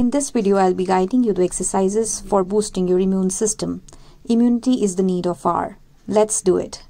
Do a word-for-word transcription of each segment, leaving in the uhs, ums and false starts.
In this video, I'll be guiding you to exercises for boosting your immune system. Immunity is the need of the hour. Let's do it.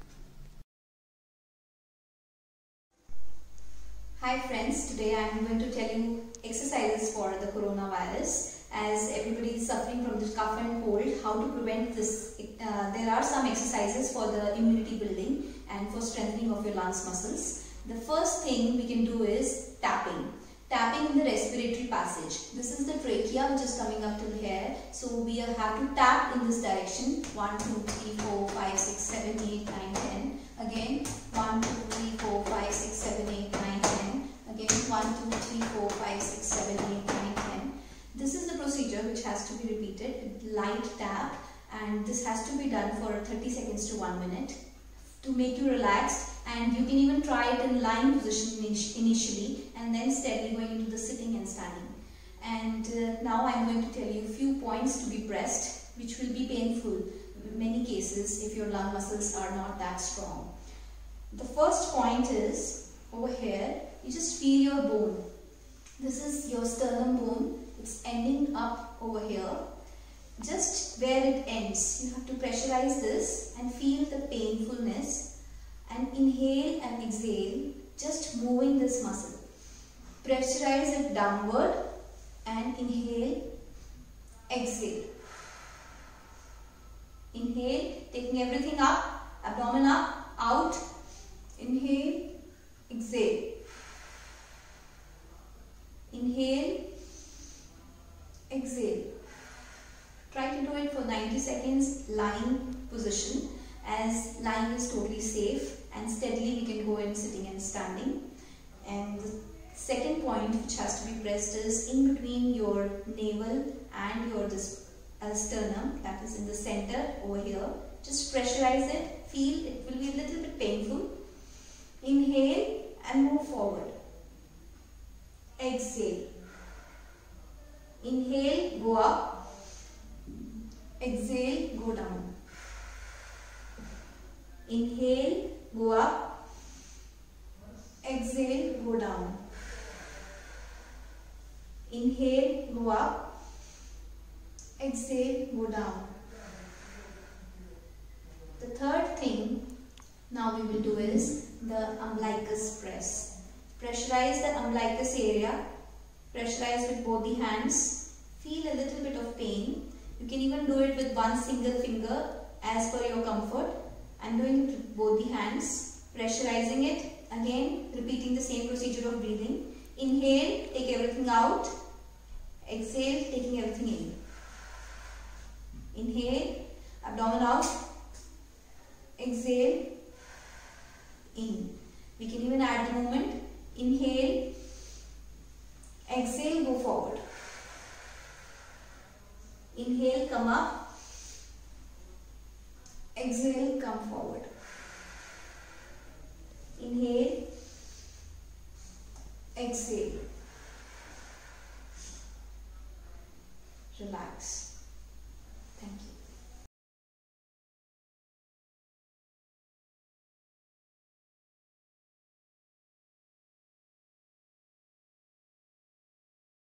Hi friends, today I'm going to tell you exercises for the coronavirus. As everybody is suffering from this cough and cold, how to prevent this. Uh, there are some exercises for the immunity building and for strengthening of your lungs muscles. The first thing we can do is tapping. Tapping in the respiratory passage. This is the trachea which is coming up to here. So we have to tap in this direction. one, two, three, four, five, six, seven, eight, nine, ten. Again, one, two, three, four, five, six, seven, eight, nine, ten. Again, one, two, three, four, five, six, seven, eight, nine, ten. This is the procedure which has to be repeated. Light tap, and this has to be done for thirty seconds to one minute to make you relaxed. And you can even try it in lying position initially and then steadily going into the sitting and standing. And uh, now I am going to tell you a few points to be pressed, which will be painful in many cases if your lung muscles are not that strong. The first point is over here, you just feel your bone. This is your sternum bone. It's ending up over here. Just where it ends, you have to pressurize this and feel the painfulness. And inhale and exhale, just moving this muscle. Pressurize it downward and inhale, exhale. Inhale, taking everything up, abdomen up, out. Inhale, exhale. Inhale, exhale. Try to do it for ninety seconds, lying position. As lying is totally safe, and steadily we can go in sitting and standing. And the second point which has to be pressed is in between your navel and your this, uh, sternum, that is in the center over here. Just pressurize it, feel it will be a little bit painful. Inhale and move forward. Exhale. Inhale, go up. Exhale, go down. Inhale, go up. Exhale, go down. Inhale, go up. Exhale, go down. The third thing now we will do is the umbilicus press. Pressurize the umbilicus area. Pressurize with both the hands. Feel a little bit of pain. You can even do it with one single finger as per your comfort. I'm doing it with both the hands, pressurizing it, again repeating the same procedure of breathing. Inhale, take everything out. Exhale, taking everything in. Inhale, abdomen out. Exhale, in. We can even add the movement. Inhale, exhale, go forward. Inhale, come up. Exhale, come forward. Inhale, exhale. Relax.